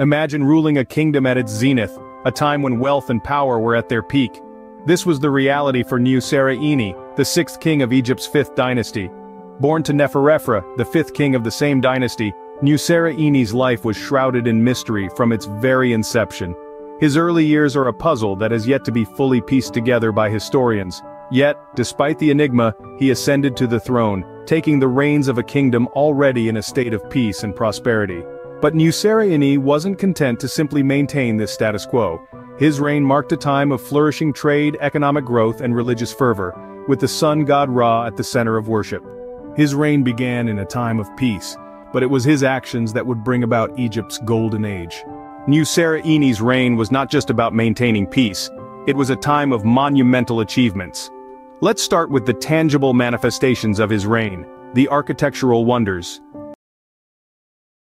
Imagine ruling a kingdom at its zenith, a time when wealth and power were at their peak. This was the reality for Nyuserre Ini, the sixth king of Egypt's Fifth Dynasty. Born to Neferefre, the fifth king of the same dynasty, Nyuserre Ini's life was shrouded in mystery from its very inception. His early years are a puzzle that has yet to be fully pieced together by historians. Yet, despite the enigma, he ascended to the throne, taking the reins of a kingdom already in a state of peace and prosperity. But Nyuserre Ini wasn't content to simply maintain this status quo. His reign marked a time of flourishing trade, economic growth, and religious fervor, with the sun god Ra at the center of worship. His reign began in a time of peace, but it was his actions that would bring about Egypt's golden age. Nyuserre Ini's reign was not just about maintaining peace, it was a time of monumental achievements. Let's start with the tangible manifestations of his reign, the architectural wonders.